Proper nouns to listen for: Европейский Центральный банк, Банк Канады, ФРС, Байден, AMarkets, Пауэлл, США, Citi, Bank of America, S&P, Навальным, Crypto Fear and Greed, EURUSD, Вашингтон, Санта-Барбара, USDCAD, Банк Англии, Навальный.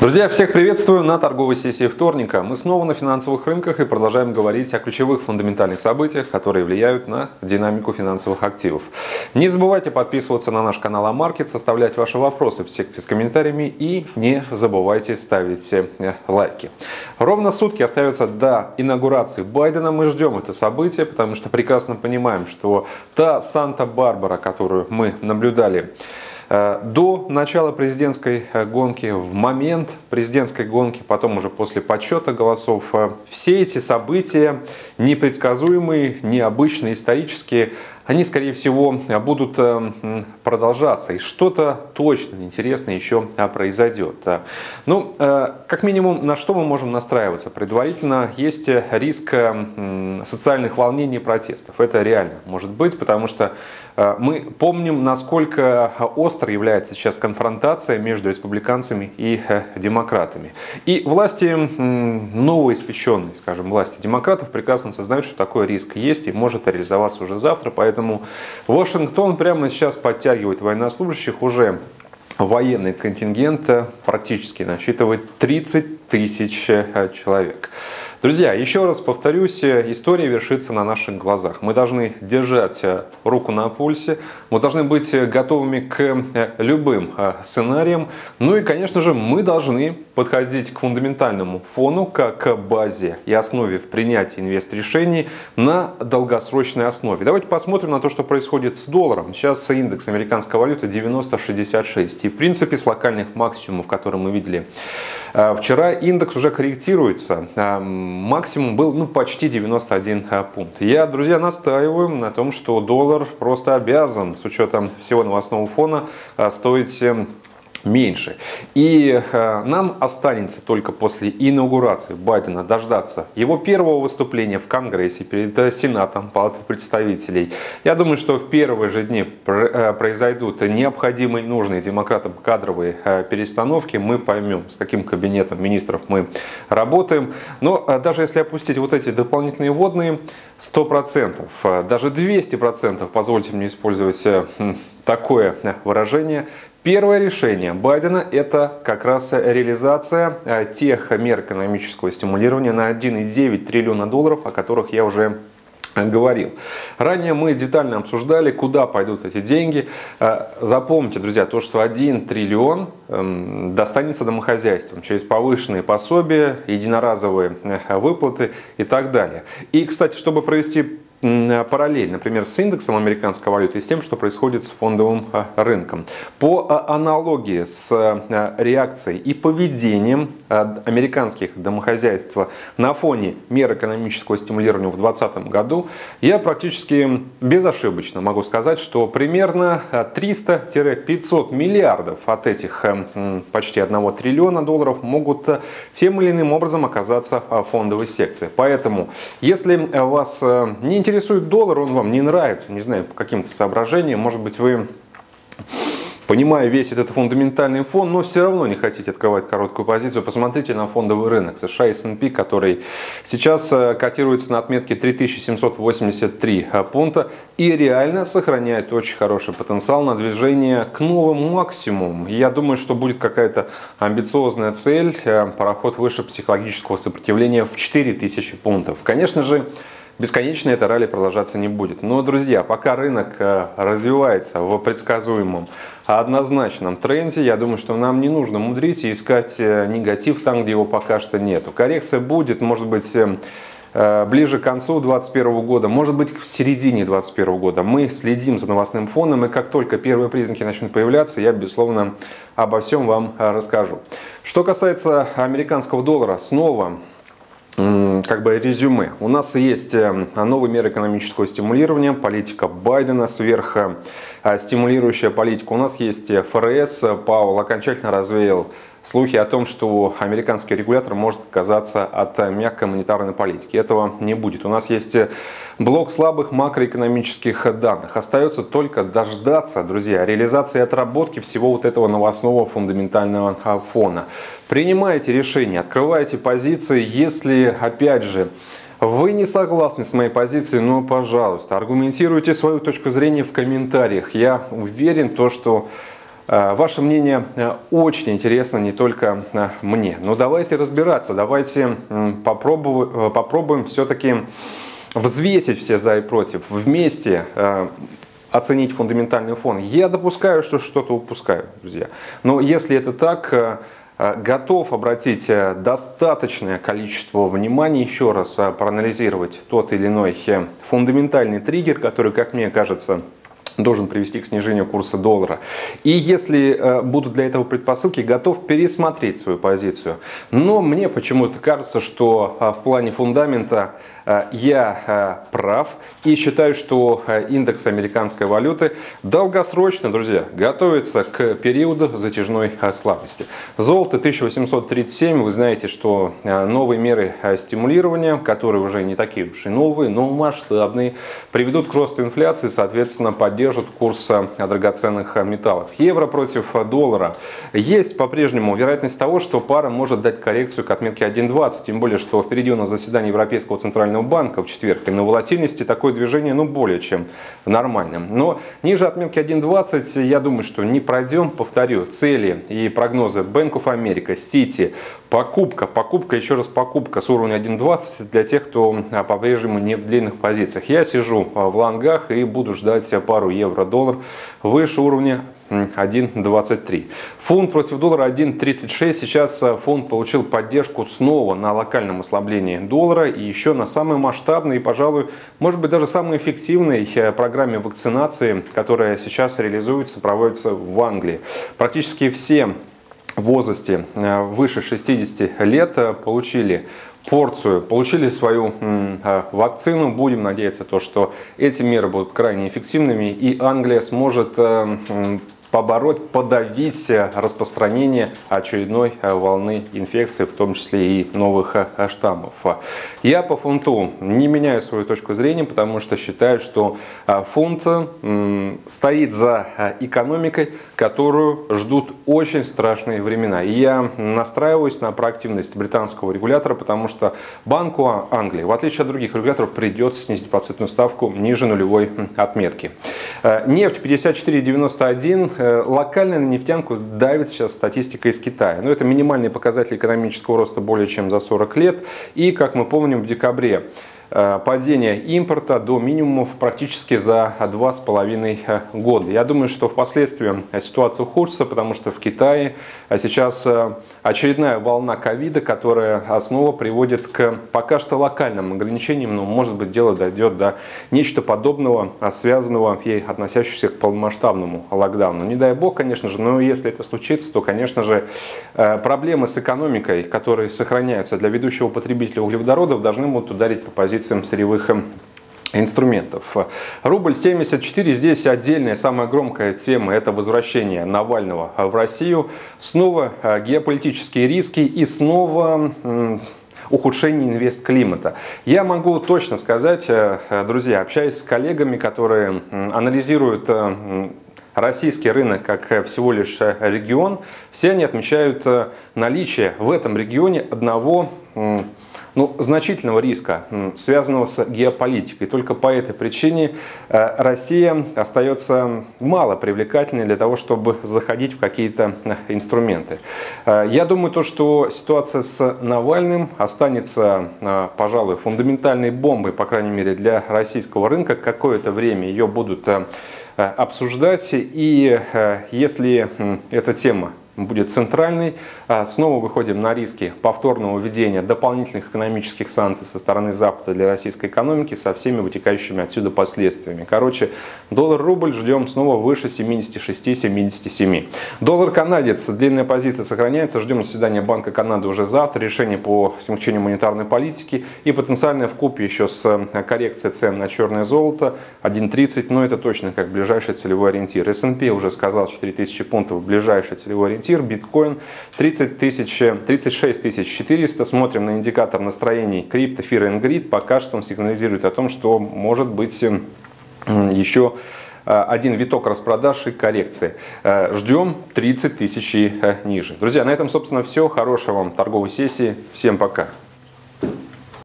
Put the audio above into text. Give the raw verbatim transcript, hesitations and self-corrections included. Друзья, всех приветствую на торговой сессии вторника. Мы снова на финансовых рынках и продолжаем говорить о ключевых фундаментальных событиях, которые влияют на динамику финансовых активов. Не забывайте подписываться на наш канал AMarkets, оставлять ваши вопросы в секции с комментариями и не забывайте ставить лайки. Ровно сутки остается до инаугурации Байдена. Мы ждем это событие, потому что прекрасно понимаем, что та Санта-Барбара, которую мы наблюдали до начала президентской гонки, в момент президентской гонки, потом уже после подсчета голосов, все эти события непредсказуемые, необычные, исторические, они, скорее всего, будут продолжаться. И что-то точно интересное еще произойдет. Ну, как минимум, на что мы можем настраиваться? Предварительно есть риск социальных волнений и протестов. Это реально может быть, потому что мы помним, насколько острой является сейчас конфронтация между республиканцами и демократами. И власти, новоиспеченные, скажем, власти демократов, прекрасно сознают, что такой риск есть и может реализоваться уже завтра. Поэтому Поэтому Вашингтон прямо сейчас подтягивает военнослужащих, уже военный контингент практически насчитывает тридцать тысяч человек. Друзья, еще раз повторюсь, история вершится на наших глазах. Мы должны держать руку на пульсе, мы должны быть готовыми к любым сценариям. Ну и, конечно же, мы должны подходить к фундаментальному фону, к базе и основе в принятии инвест-решений на долгосрочной основе. Давайте посмотрим на то, что происходит с долларом. Сейчас индекс американской валюты девяносто шестьдесят шесть. И, в принципе, с локальных максимумов, которые мы видели вчера, индекс уже корректируется. Максимум был, ну, почти девяносто один пункт. Я, друзья, настаиваю на том, что доллар просто обязан, с учетом всего новостного фона, стоить меньше. И нам останется только после инаугурации Байдена дождаться его первого выступления в Конгрессе перед Сенатом, Палатой представителей. Я думаю, что в первые же дни произойдут необходимые, нужные демократам кадровые перестановки. Мы поймем, с каким кабинетом министров мы работаем. Но даже если опустить вот эти дополнительные вводные, сто процентов, даже двести процентов, позвольте мне использовать такое выражение, первое решение Байдена – это как раз реализация тех мер экономического стимулирования на один и девять триллиона долларов, о которых я уже говорил. Ранее мы детально обсуждали, куда пойдут эти деньги. Запомните, друзья, то, что один триллион достанется домохозяйствам через повышенные пособия, единоразовые выплаты и так далее. И, кстати, чтобы провести параллель, например, с индексом американской валюты и с тем, что происходит с фондовым рынком. По аналогии с реакцией и поведением американских домохозяйств на фоне мер экономического стимулирования в две тысячи двадцатом году, я практически безошибочно могу сказать, что примерно триста-пятьсот миллиардов от этих почти одного триллиона долларов могут тем или иным образом оказаться в фондовой секции. Поэтому, если вас не интересует, интересует доллар, он вам не нравится, не знаю, по каким-то соображениям, может быть, вы, понимая весь этот фундаментальный фон, но все равно не хотите открывать короткую позицию, посмотрите на фондовый рынок США и эс энд пи, который сейчас котируется на отметке три тысячи семьсот восемьдесят три пункта и реально сохраняет очень хороший потенциал на движение к новым максимумам. Я думаю, что будет какая-то амбициозная цель, пароход выше психологического сопротивления в четыре тысячи пунктов. Конечно же, бесконечно это ралли продолжаться не будет. Но, друзья, пока рынок развивается в предсказуемом, однозначном тренде, я думаю, что нам не нужно мудрить и искать негатив там, где его пока что нету. Коррекция будет, может быть, ближе к концу две тысячи двадцать первого года, может быть, в середине две тысячи двадцать первого года. Мы следим за новостным фоном, и как только первые признаки начнут появляться, я, безусловно, обо всем вам расскажу. Что касается американского доллара, снова как бы резюме. У нас есть новые меры экономического стимулирования, политика Байдена, сверхстимулирующая политика. У нас есть эф эр эс, Пауэлл окончательно развеял слухи о том, что американский регулятор может отказаться от мягкой монетарной политики. Этого не будет. У нас есть блок слабых макроэкономических данных. Остается только дождаться, друзья, реализации и отработки всего вот этого новостного фундаментального фона. Принимайте решения, открывайте позиции, если, опять же, вы не согласны с моей позицией, но, пожалуйста, аргументируйте свою точку зрения в комментариях. Я уверен, то, что Ваше мнение очень интересно не только мне. Но давайте разбираться, давайте попробуем, попробуем все-таки взвесить все за и против, вместе оценить фундаментальный фон. Я допускаю, что что-то упускаю, друзья. Но если это так, готов обратить достаточное количество внимания, еще раз проанализировать тот или иной фундаментальный триггер, который, как мне кажется, должен привести к снижению курса доллара. И если будут для этого предпосылки, готов пересмотреть свою позицию. Но мне почему-то кажется, что в плане фундамента я прав и считаю, что индекс американской валюты долгосрочно, друзья, готовится к периоду затяжной слабости. Золото тысяча восемьсот тридцать семь, вы знаете, что новые меры стимулирования, которые уже не такие уж и новые, но масштабные, приведут к росту инфляции, соответственно, поддержат курс драгоценных металлов. Евро против доллара. Есть по-прежнему вероятность того, что пара может дать коррекцию к отметке один двадцать, тем более, что впереди у нас заседание Европейского Центрального банка в четверг, и на волатильности такое движение, ну, более чем нормальным. Но ниже отметки один двадцать, я думаю, что не пройдем. Повторю, цели и прогнозы Bank of America, Citi, покупка, покупка, еще раз покупка с уровня один двадцать для тех, кто по-прежнему не в длинных позициях. Я сижу в лонгах и буду ждать пару евро-доллар выше уровня один двадцать три. Фунт против доллара один тридцать шесть. Сейчас фунт получил поддержку снова на локальном ослаблении доллара и еще на самой масштабной и, пожалуй, может быть даже самой эффективной программе вакцинации, которая сейчас реализуется, проводится в Англии. Практически все в возрасте выше шестидесяти лет получили порцию, получили свою вакцину. Будем надеяться, то, что эти меры будут крайне эффективными и Англия сможет побороть, подавить распространение очередной волны инфекции, в том числе и новых штаммов. Я по фунту не меняю свою точку зрения, потому что считаю, что фунт стоит за экономикой, которую ждут очень страшные времена. И я настраиваюсь на проактивность британского регулятора, потому что Банку Англии, в отличие от других регуляторов, придется снизить процентную ставку ниже нулевой отметки. Нефть пятьдесят четыре девяносто один. Локально на нефтянку давит сейчас статистика из Китая. Но это минимальный показатель экономического роста более чем за сорок лет. И, как мы помним, в декабре падение импорта до минимумов практически за два с половиной года. Я думаю, что впоследствии ситуация ухудшится, потому что в Китае сейчас очередная волна ковида, которая снова приводит к пока что локальным ограничениям, но, может быть, дело дойдет до нечто подобного, связанного и относящегося к полномасштабному локдауну. Не дай бог, конечно же, но если это случится, то, конечно же, проблемы с экономикой, которые сохраняются для ведущего потребителя углеводородов, должны будут ударить по позиции сырьевых инструментов. Рубль семьдесят четыре. Здесь отдельная, самая громкая тема – это возвращение Навального в Россию. Снова геополитические риски и снова ухудшение инвестклимата. Я могу точно сказать, друзья, общаясь с коллегами, которые анализируют российский рынок как всего лишь регион, все они отмечают наличие в этом регионе одного Ну, значительного риска, связанного с геополитикой. Только по этой причине Россия остается мало привлекательной для того, чтобы заходить в какие-то инструменты. Я думаю, то, что ситуация с Навальным останется, пожалуй, фундаментальной бомбой, по крайней мере, для российского рынка. Какое-то время ее будут обсуждать. И если эта тема будет центральный. Снова выходим на риски повторного введения дополнительных экономических санкций со стороны Запада для российской экономики со всеми вытекающими отсюда последствиями. Короче, доллар-рубль ждем снова выше семидесяти шести — семидесяти семи. Доллар-канадец. Длинная позиция сохраняется. Ждем заседания Банка Канады уже завтра. Решение по смягчению монетарной политики и потенциальная вкупе еще с коррекцией цен на черное золото один тридцать. Но это точно как ближайший целевой ориентир. эс энд пи уже сказал четыре тысячи пунктов ближайший целевой ориентир. Биткоин тридцать шесть тысяч четыреста. Смотрим на индикатор настроений Crypto Fear and Greed. Пока что он сигнализирует о том, что может быть еще один виток распродаж и коррекции. Ждем тридцать тысяч и ниже. Друзья, на этом, собственно, все. Хорошей вам торговой сессии. Всем пока.